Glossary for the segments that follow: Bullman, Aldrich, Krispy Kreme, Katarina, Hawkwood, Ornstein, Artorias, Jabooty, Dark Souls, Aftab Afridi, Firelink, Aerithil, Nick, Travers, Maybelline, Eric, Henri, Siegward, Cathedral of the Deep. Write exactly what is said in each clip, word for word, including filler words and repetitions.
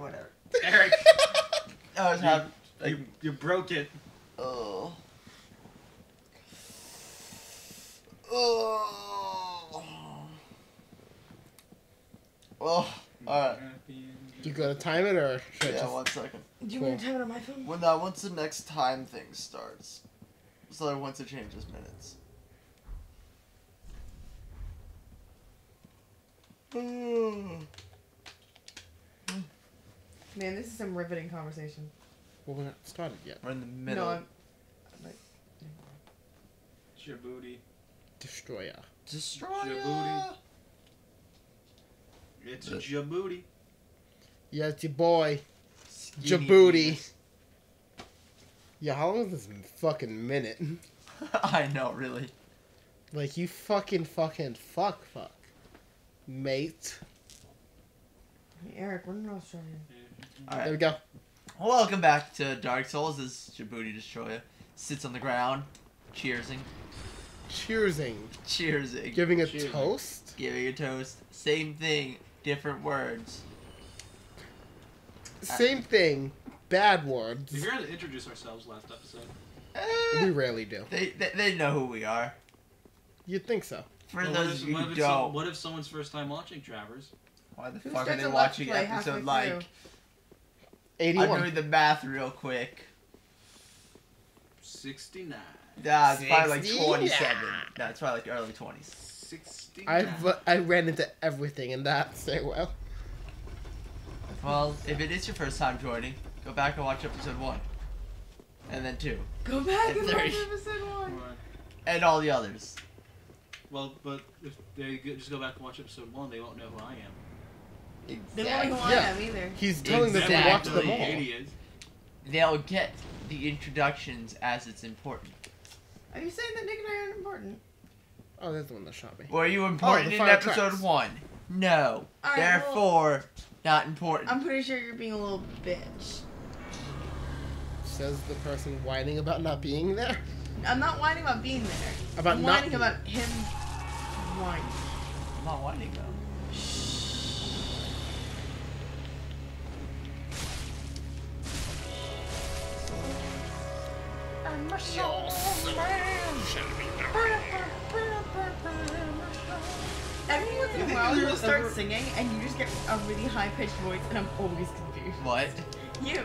Okay, whatever. Eric! Oh, it's not. You, you, you broke it. Oh. Oh. Oh. Alright. You gotta time it or should yeah, I just... one second. Do you cool. want to time it on my phone? Well, no, once the next time thing starts. So that once it changes minutes. Mm. Man, this is some riveting conversation. Well, we're not started yet. We're in the middle. No, I'm... I'm like... Jabooty. Destroyer. Destroyer. Jabooty. It's J Jabooty. Yeah, it's your boy. Skinny Jabooty. Penis. Yeah, how long has this been? Fucking minute? I know, really. Like, you fucking fucking fuck fuck. Mate. Hey, Eric, we're in Australia. Yeah. Alright. There we go. Welcome back to Dark Souls. This is Jabooty Destroyer. Sits on the ground, cheersing. Cheersing. Cheersing. Giving a cheersing. toast? Giving a toast. Same thing, different words. Same thing, bad words. We barely introduced ourselves last episode. Uh, we rarely do. They, they they know who we are. You'd think so. For well, those who don't. Some, what if someone's first time watching, Travers? Why the who fuck are they watching episode like? eighty-one. I'm doing the math real quick. sixty-nine. Nah, it's probably like twenty-seven. Nah, it's probably like early twenties. sixty-nine. I've, I ran into everything in that stairwell. Well, if it is your first time joining, go back and watch episode one. And then two. Go back and, and watch episode one. one! And all the others. Well, but if they just go back and watch episode one, they won't know who I am. Exactly. They won't know who I am either. He's telling exactly. them to watch them all. Idiots. They'll get the introductions as it's important. Are you saying that Nick and I aren't important? Oh, that's the one that shot me. Were you important oh, in episode tracks. one? No. Right, Therefore... Well, not important. I'm pretty sure you're being a little bitch. Says the person whining about not being there? I'm not whining about being there. About I'm whining not about him whining. I'm not whining though. Shh. I'm a soul man. Every once in a while, you'll start singing, and you just get a really high-pitched voice, and I'm always confused. What? You.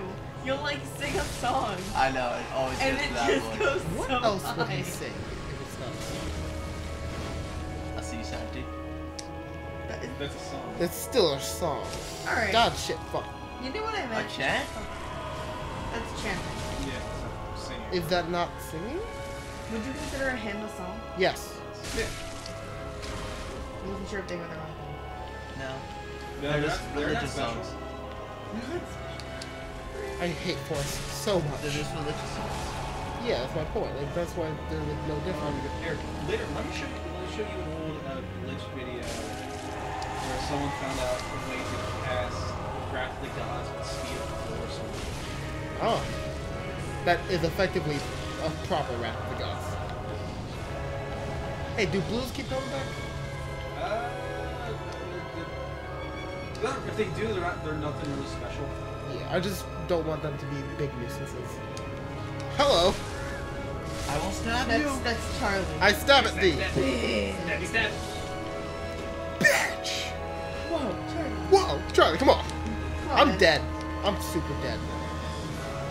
You'll, like, sing a song. I know, it always gets to that voice. And it just goes so high. What else would he sing if it's not a song? I see you, Santi. That's a song. That's still a song. Alright. God, shit, fuck. You know what I meant? A chant? That's chanting. Yeah, it's singing. Is that not singing? Would you consider a hymn a song? Yes. Yeah. I wasn't sure if they were the wrong thing. No. no. They're, they're just not, religious they're songs. What? I hate force so much. They're just religious songs. Yeah, that's my point. Like, that's why they're no different. Um, Eric, later, let me show you, let me show you an old uh, religious video where someone found out a way to pass craftly gods and steal or something. Oh. That is effectively a proper wrath of the gods. Hey, do blues keep coming back? Uh, they're, they're, if they do, they're, not, they're nothing really special. Yeah, I just don't want them to be big nuisances. Hello! I will stab you! That's, that's Charlie. I stab at thee! Stabby stab! Bitch! Whoa, Charlie. Whoa, Charlie, come on! Come on I'm man. dead. I'm super dead.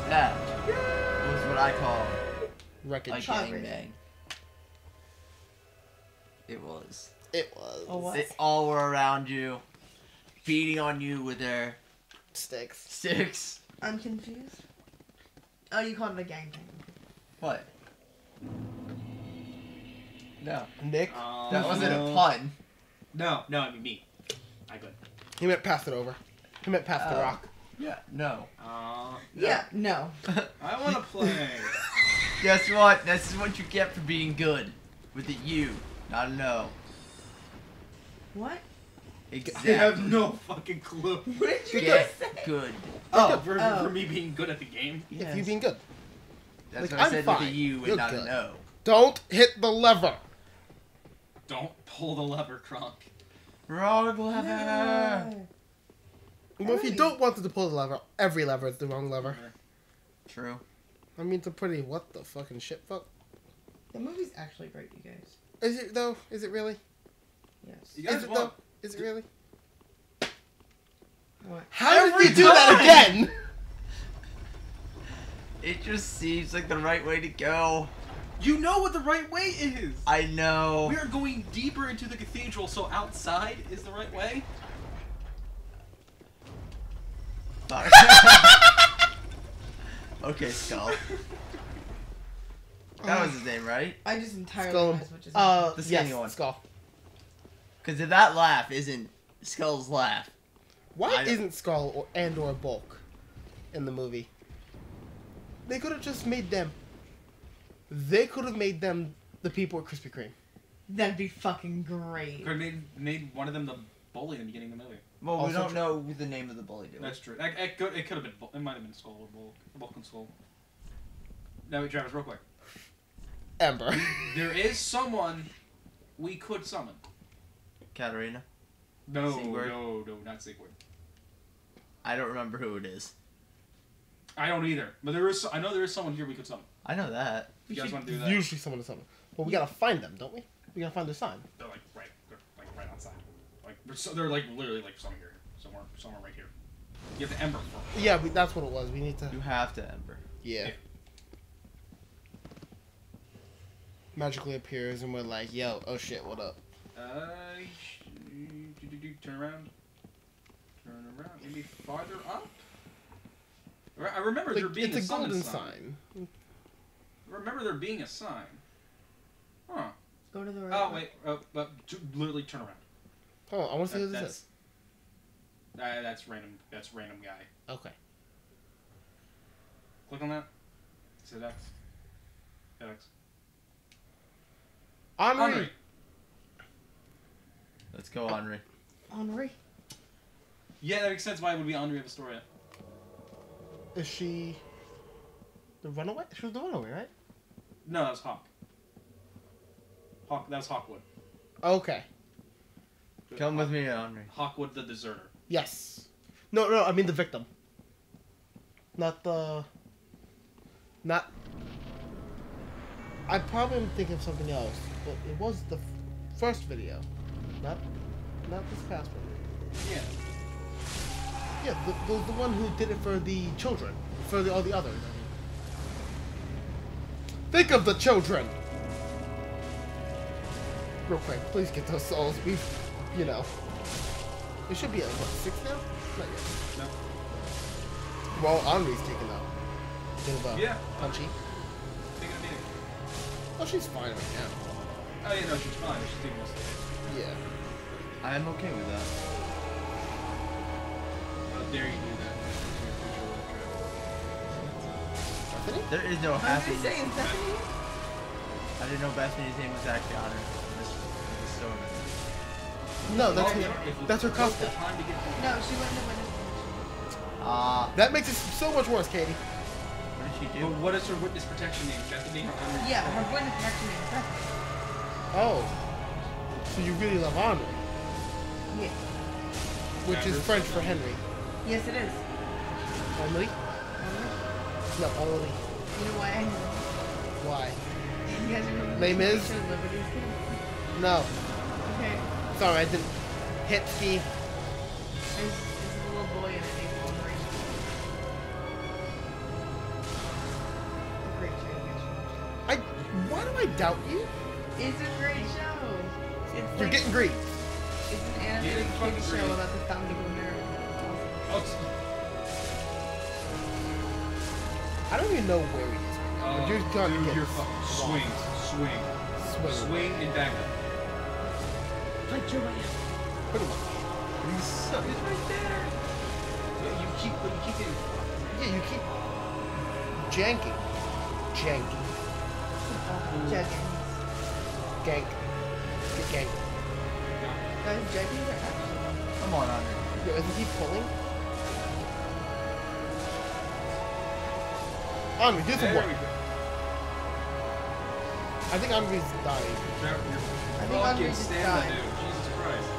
That yeah. was what I call wreckage gangbang. It was. It was. Oh, they all were around you, beating on you with their sticks. Sticks. I'm confused. Oh, you called it a gangbang. What? No, Nick. Um, that wasn't no. a pun. No, no, I mean me. I could. He meant pass it over. He meant pass uh, the rock. Yeah. No. Uh, no. Yeah. No. I want to play. Guess what? This is what you get for being good. With a U, not a no. What? Exactly. I have no fucking clue. What did you get say? Good. Oh, for, oh. for me being good at the game? Yes. If you being good. That's like, what I I'm said fine. with a U and You're not good. a no. Don't hit the lever. Don't pull the lever, Kronk. Wrong lever. No. Well, if you don't want to pull the lever, every lever is the wrong lever. True. I mean, it's a pretty what the fucking shit fuck. The movie's actually great, you guys. Is it though? Is it really? Yes. You guys is it want... though? Is it really? What? How every did you do time? That again? It just seems like the right way to go. You know what the right way is. I know. We are going deeper into the cathedral, so outside is the right way. Okay, Skull. That was his name, right? I just entirely lost which is uh, the skinny yes, one. Skull. Because if that laugh isn't Skull's laugh, why isn't Skull or and or Bulk in the movie? They could have just made them. They could have made them the people at Krispy Kreme. That'd be fucking great. Could have made made one of them the bully in the beginning of the movie. Well, also we don't true. know the name of the bully, do we? That's true. It, it, could, it could have been. It might have been Skull or Bulk. Bulk and Skull. Now, wait, Travis, real quick. Amber. There is someone we could summon. Katarina? No, Siegward. no, no, not Siegward. I don't remember who it is. I don't either. But there is. I know there is someone here we could summon. I know that. If you guys want to do that. Usually someone to summon. But we gotta find them, don't we? We gotta find their sign. They're like right, they're like right outside. Like they're, so, they're like literally like somewhere here, somewhere, somewhere right here. You have to ember. First. Yeah, we, that's what it was. We need to. You have to ember. Yeah. yeah. Magically appears and we're like, yo, oh shit, what up? Uh, turn around. Turn around. Maybe farther up. I remember like, there being it's a, a golden sign. sign. I remember there being a sign. Huh. Go to the right. Oh, wait. Uh, uh, literally turn around. Oh, I want to see that, who this that's, is. Uh, that's random. That's random guy. Okay. Click on that. Is it X? Hit X. Henri. Henri. Let's go, Henri. Henri. Yeah, that makes sense why it would be Henri of Astoria. Is she the runaway? She was the runaway, right? No, that was Hawk. Hawk. That was Hawkwood. Okay. Come Hawk, with me, Henri. Hawkwood the deserter. Yes. No, no, I mean the victim. Not the... Not... I probably am thinking of something else, but it was the first video. Not... Not this past one. Yeah. Yeah, the, the, the one who did it for the children. For the, all the others. Think of the children! Real quick, please get those souls. We've, you know. It should be at, what, six now? Not yet. No. Well, Henri's taken out. Bit of a yeah. punchy. Oh, she's fine right now. Oh, yeah, no, she's fine. She's taking most of it. Yeah. I am okay with that. There you do that. There is no happy. I didn't know Bethany's name was actually on her. This is so amazing. No, that's her, that's her costume. No, she went to witness. Ah, uh, that makes it so much worse, Katie. What did she do? Well, what is her witness protection name? Bethany? Yeah, her witness protection name is Bethany. Oh, so you really love Henri? Yeah. Which yeah, is French for Henri. Yes, it is. Henri? Henri? No, Henri. You know why I know? Why? You guys remember Les Mis? No. Okay. Sorry, I didn't. Hit ski. There's, there's a little boy in it named Henri. It's a great show. I, why do I doubt you? It's a great show. It's You're like, getting great. It's an animated kid show about the founding of America. I don't even know where he is right now. Uh, you're done. Dude, you're fucking swing, swing, swing, swing, and back up. Put your hand. Put him up. He's stuck. He's right there. Yeah, you keep, you keep getting. Yeah, you keep janking, janking, janking, gank, gank. That is janking. Come on, Andre. Yo, isn't he pulling? Henri, do some work. I think Henri's dying. I think Henri's just dying. Jesus Christ.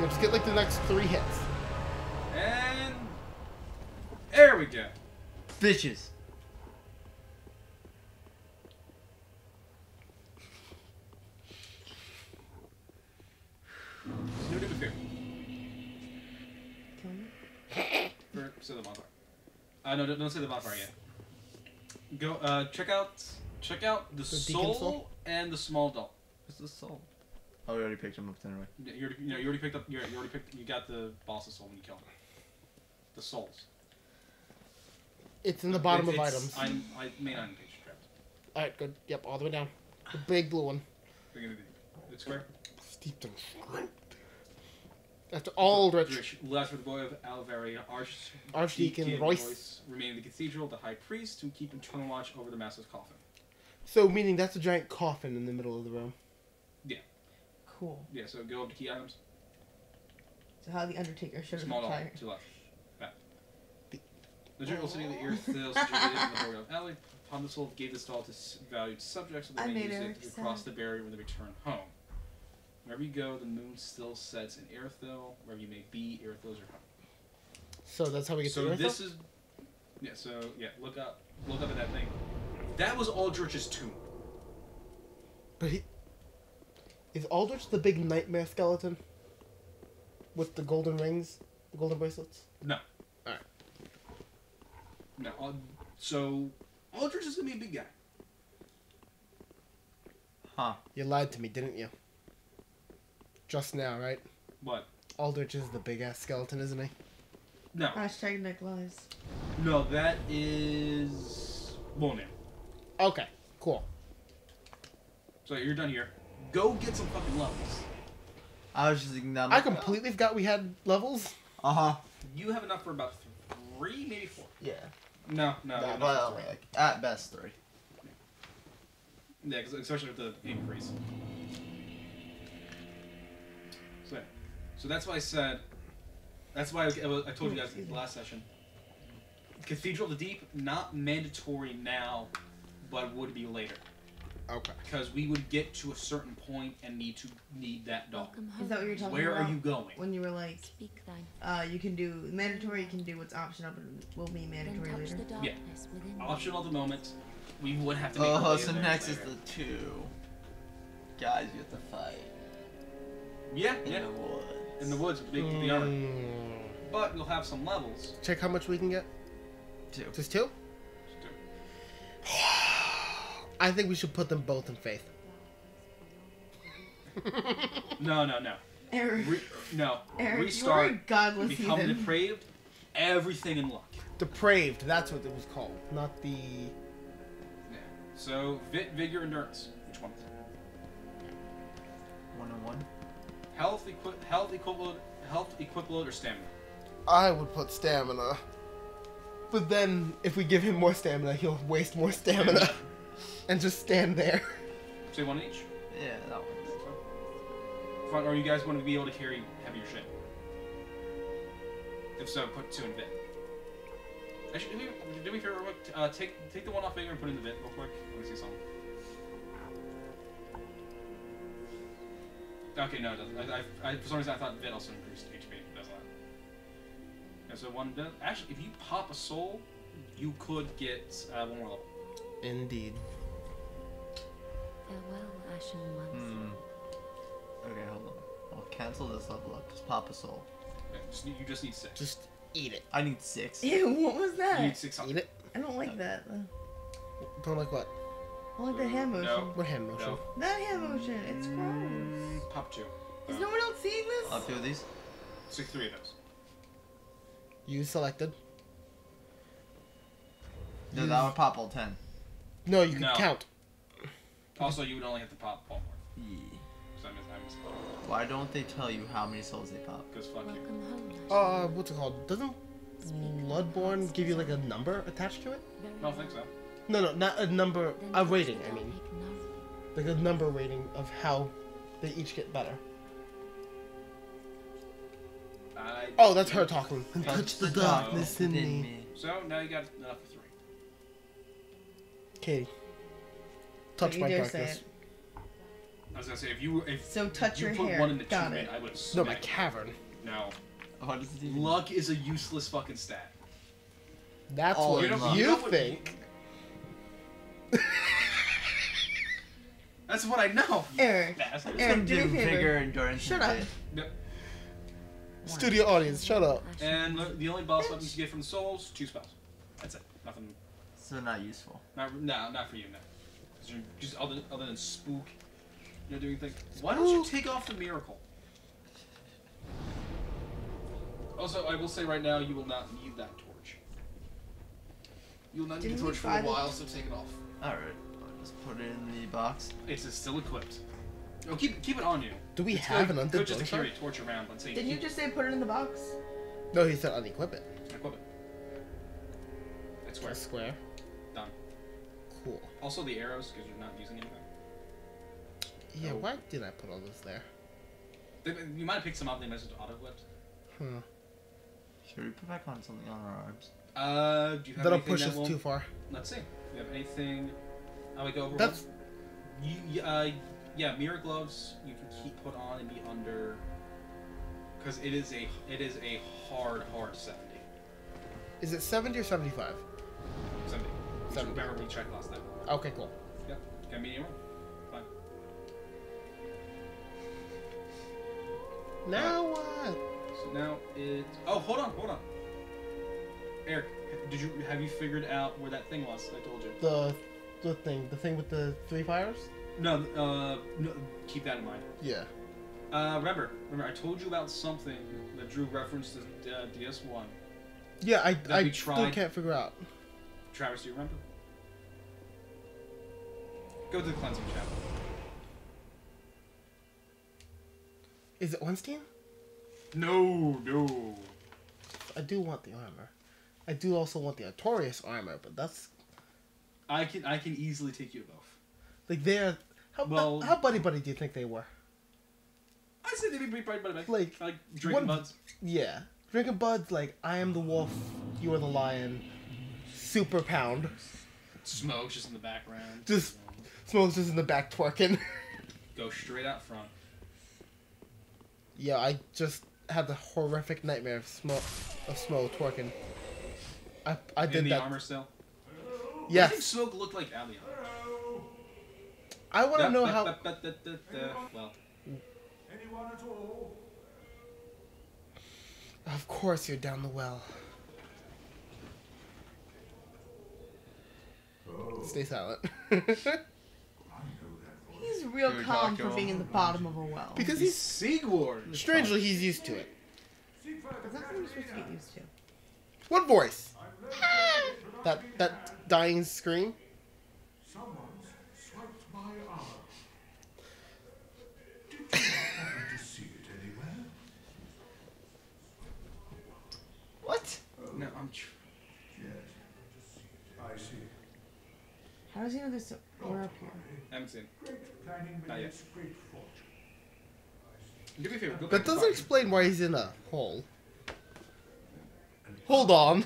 Yeah, just get like the next three hits. And there we go. Bitches. Snoot in the fear. Kill me? Or say the bonfire. Uh, no, don't, don't say the bonfire yet. Go, uh, check out, check out the, the soul, soul and the small doll. What's the soul? Oh, we already picked him up anyway. Yeah, you already, you know, you already picked up. You already picked. You got the boss's soul when you killed him. The souls. It's in the bottom it's, of it's, items. I'm, I made on page trapped. All right, good. Yep, all the way down. The big blue one. Big and deep. It's square. Steeped in script. That's Aldrich. Last with the boy of Alvaria, Arch Archdeacon Royce. Royce remained in the cathedral, the high priest, who keep eternal watch over the master's coffin. So, meaning that's a giant coffin in the middle of the room. Yeah. Cool. Yeah, so go up to key items. So how the Undertaker should have retired. Small to left. Back. The, the general oh. city of the earth still situated in the burial alley. Upon the soul gave this doll to valued subjects, so they may use it to cross the barrier when they return home. Wherever you go, the moon still sets in Aerithil. Wherever you may be, Aerithil's your home. So that's how we get so to Aerithil? So this is... Yeah, so, yeah, look up. Look up at that thing. That was Aldrich's tomb. But he... Is Aldrich the big nightmare skeleton? With the golden rings? The golden bracelets? No. Alright. No, Ald so... Aldrich is gonna be a big guy. Huh. You lied to me, didn't you? Just now, right? What? Aldrich is the big-ass skeleton, isn't he? No. Hashtag Nick lies. No, that is... Bullman. Okay, cool. So you're done here. Go get some fucking levels. I was just thinking that... I completely oh. forgot we had levels. Uh-huh. You have enough for about three, maybe four. Yeah. No, no. no, no well, like, at best, three. Yeah, yeah, especially with the increase. So that's why I said, that's why I, I told you guys in the last session, Cathedral of the Deep, not mandatory now, but would be later. Okay. Because we would get to a certain point and need to need that doll. Is that what you're talking Where about? Where are you going? When you were like, uh, you can do mandatory, you can do what's optional, but will be mandatory later. Yeah. Optional at the moment. We would have to make Oh, so next later. is the two. Guys, you have to fight. Yeah, in yeah. the woods. In the woods with the, mm. the armor. But we'll have some levels. Check how much we can get. Two. Just two? Just two. I think we should put them both in faith. no, no, no. Eric. Re no. Eric, Restart. You are a godless become heathen. Depraved. Everything in luck. Depraved. That's what it was called. Not the... Yeah. So, Vit, Vigor, Endurance. Which one? One on one. Health, equi health, equivalent, health, equivalent, or stamina? I would put stamina. But then, if we give him more stamina, he'll waste more stamina. And just stand there. So one each? Yeah, that one. Fine, or you guys want to be able to carry heavier shit? If so, put two in Vit. Actually, do we, do we figure real quick? Uh, take, take the one off Vigor and put it in the Vit real quick. Let me see something. Okay, no, it doesn't. I, I, I, for some reason, I thought Vit also increased H P. It does not. Yeah, so one does. Actually, if you pop a soul, you could get uh, one more level. Indeed. Farewell, Ashen Ones. Hmm. Okay, hold on. I'll cancel this level up. Just pop a soul. Yeah, just, you just need six. Just eat it. I need six. Ew, what was that? You need six on Eat it. I don't like no. that. Don't like what? I like the hand motion. No. What hand motion? No. That hand motion. It's gross. Pop two. Is um, no one else seeing this? I'll have two of these. Six, three of those. You selected. No, you... that would pop all ten. No, you can no. count. Also, you would only have to pop one more. Yeah. So I miss, I miss Why don't they tell you how many souls they pop? Because fuck Welcome you. Home, uh, what's it called? Doesn't Bloodborne give you like a number attached to it? I don't think so. No, no, not a number, a rating, I mean. Like a number rating of how they each get better. I oh, that's her talking. And touch the darkness in me. So, now you got enough for three. Katie. Touch my darkness. I was gonna say, if you if So touch you your put hair. One in the got it. I would No, my cavern. No. Oh, luck is a useless fucking stat. That's all what you, you think. That's what I know. Aaron, Aaron, do vigor, endurance. Shut up. Yep. Studio audience, shut up. And look, the only boss weapons you get from souls, two spells. That's it. Nothing. So not useful. Not no, not for you. No. You're just other other than spook, you're doing things. Why don't you take off the miracle? Also, I will say right now, you will not need that torch. You will not need the torch for a while, so take it off. All right. Just put it in the box. It's still equipped. Oh, keep keep it on you. Do we it's have good, an undead just carry a torch around. Let's see. Didn't you just say put it in the box? No, he said unequip it. Equip it. It's square. It's square. Done. Cool. Also the arrows, because you're not using anything. Yeah, no. Why did I put all those there? They, you might have picked some up. They must have auto-equipped. Hmm. Should we put back on something on our arms? Uh, do you have That'll anything push that us will... too far. Let's see. Do you have anything... I would go over That's... You, uh, yeah, mirror gloves you can keep put on and be under, because it is a it is a hard hard seventy. Is it seventy or seventy-five? Seventy. Seventy. Remember we checked last time. Okay, cool. Yeah, got medium roll. Fine. Now what? Uh, so now it. Oh, hold on, hold on. Eric, did you have you figured out where that thing was? I told you. The. The thing, the thing with the three fires? No, uh, no, keep that in mind. Yeah. Uh, remember, remember, I told you about something that Drew referenced to uh, D S one. Yeah, I, I still can't figure out. Travis, do you remember? Go to the cleansing chapel. Is it Ornstein? No, no. I do want the armor. I do also want the Artorias armor, but that's. I can I can easily take you both. Like they're how well, bu how buddy buddy do you think they were? I said they'd be pretty buddy buddy. Like, like drinking buds. Yeah, drinking buds. Like I am the wolf, you are the lion. Super pound. Smoke's just in the background. Just you know. Smoke's just in the back twerking. Go straight out front. Yeah, I just had the horrific nightmare of smoke of smoke twerking. I I did in the that. Armor still. Yes. I think Smoke looked like Alien. I want to know da, how... Da, da, da, da, da. Well. Anyone at all? Of course you're down the well. Oh. Stay silent. He's real calm for being in the bottom of a well. Because he's Siegward. Strangely, he's used to it. That's not what you're supposed to get used to. What voice? That that dying scream. Someone's swept my arm. Did you happen to see it anywhere? What? Oh, no, I'm tr yes. I see. How does he know this we're up here? I haven't seen. Great planning not yet. Great fortune. Do me a favor. That doesn't party. Explain why he's in a hole. Hold on.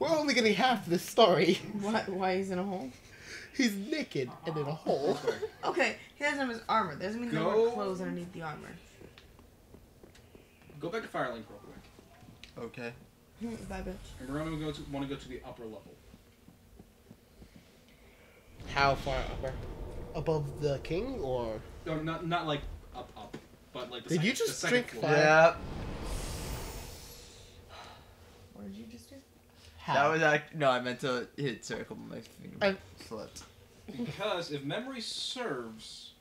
We're only getting half this story. What? Why he's in a hole? He's naked and in a hole. Okay, he doesn't have his armor. That doesn't mean Go. There were clothes underneath the armor. Go back to Firelink real quick. Okay. Bye, bitch. And we're going to, go to want to go to the upper level. How far upper? Above the king, or? No, not, not like up, up. But like the Did second, you just the drink floor. Fire? Yeah. What did you just do? How? That was act. No, I meant to hit circle, but my finger I slipped. Because if memory serves,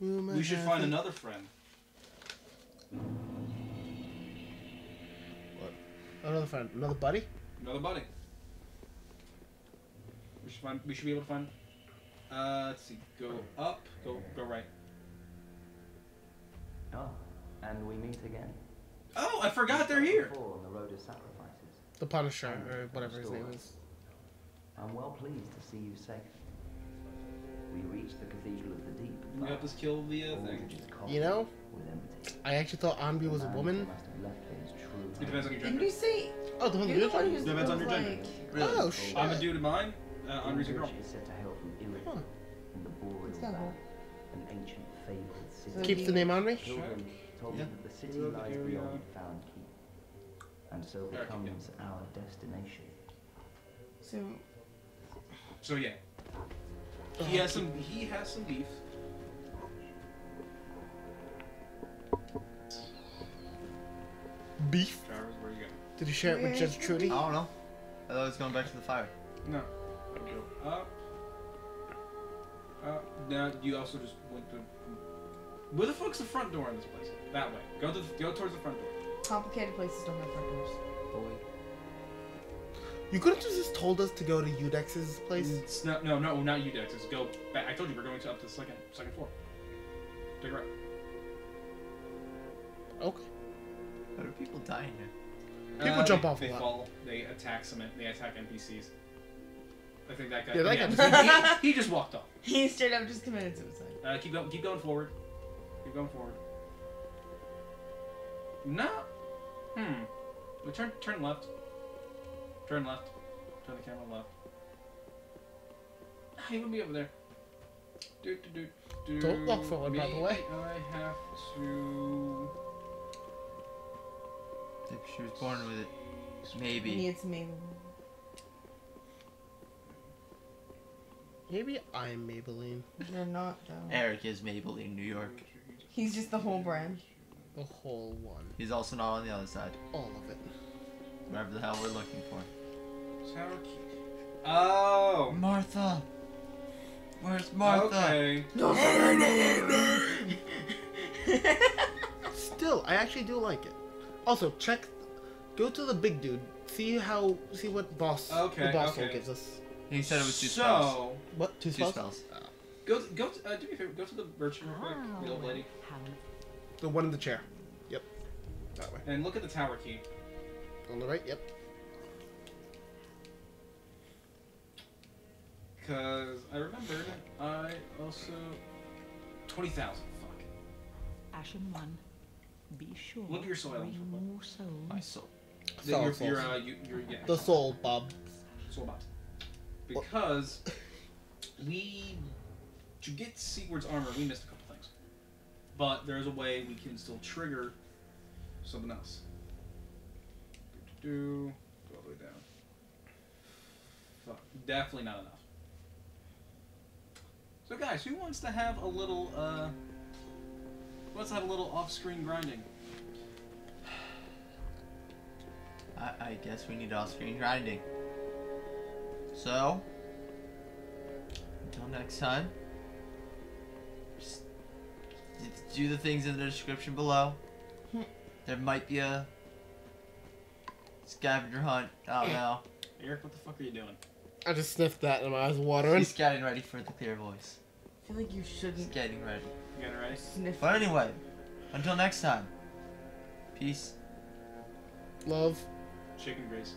Will we should find it? Another friend. What? Another friend? Another buddy? Another buddy. We should find. We should be able to find. Uh, let's see. Go up. Go. Go right. Oh, and we meet again. Oh, I forgot they're here. The road is sacrifices. The Punisher, or whatever his name is. I'm well pleased to see you safe. We reached the Cathedral of the Deep. You helped us kill the uh, thing. You know, I actually thought Ambue was a woman. It depends on your gender. Didn't you say? Oh, the one you're talking about. Depends on your gender. Like... Really? Oh shit! I'm a dude of mine. Uh, Andre's a girl. Huh. What's that? An ancient fabled city. Keep the name Henri? Yeah. Told me that the city lies beyond the found keep. and so becomes our destination. So, so yeah, he has some. He has some beef. Beef. Travers, where you going? Did he share it with Judge Trudy? I don't know. I thought it was going back to the fire. No. Okay. Uh, uh, now you also just went through. Where the fuck's the front door in this place? That way. Go to the, go towards the front door. Complicated places don't have front doors. Boy. You could have just told us to go to Udex's place. It's not, no, no, not Udex's. Go back. I told you we're going to up to the second second floor. Take it right. Okay. How do people die in here? People uh, jump they, off. They a lot. fall. They attack cement. They attack N P Cs. I think that guy. Yeah, that guy. Yeah, he, he just walked off. He straight up just committed suicide. Uh, keep going. Keep going forward. Keep going forward. No. Hmm. We turn. Turn left. Turn left. Turn the camera left. He wouldn't be over there. Do, do, do, do. Don't walk forward, by the way. I have to. If she was born with it, maybe. Maybe it's Maybelline. Maybe I'm Maybelline. You're not, though. Eric is Maybelline, New York. He's just the whole brand. The whole one. He's also not on the other side. All of it. Whatever the hell we're looking for. Oh! Martha! Where's Martha? Okay. Still, I actually do like it. Also, check, go to the big dude. See how, see what boss okay, the boss okay. gives us. He said it was two so, spells. What two, two spells? spells. Oh. Go, to, go. To, uh, do me a favor. Go to the merchant real quick, oh, the old lady. The one in the chair. Yep. That way. And look at the tower key. On the right. Yep. Cause I remembered. I also twenty thousand. Fuck. Ashen one. Be sure. Look at your soil. More soul. My soul. The, soul, your, soul. Your, uh, your, your, yeah. the soul, Bob. Soul, Bob. Because we, to get Siegward's armor, we missed a couple things. But there's a way we can still trigger something else. Do, do, do. Go all the way down. Fuck. Definitely not enough. So, guys, who wants to have a little, uh,. Let's have a little off-screen grinding. I, I guess we need off-screen grinding. So, until next time, just do the things in the description below. There might be a scavenger hunt. I don't know. Eric, what the fuck are you doing? I just sniffed that and my eyes watering. He's getting ready for the clear voice. I feel like you shouldn't. He's getting ready. But anyway, until next time, peace, love, chicken grease.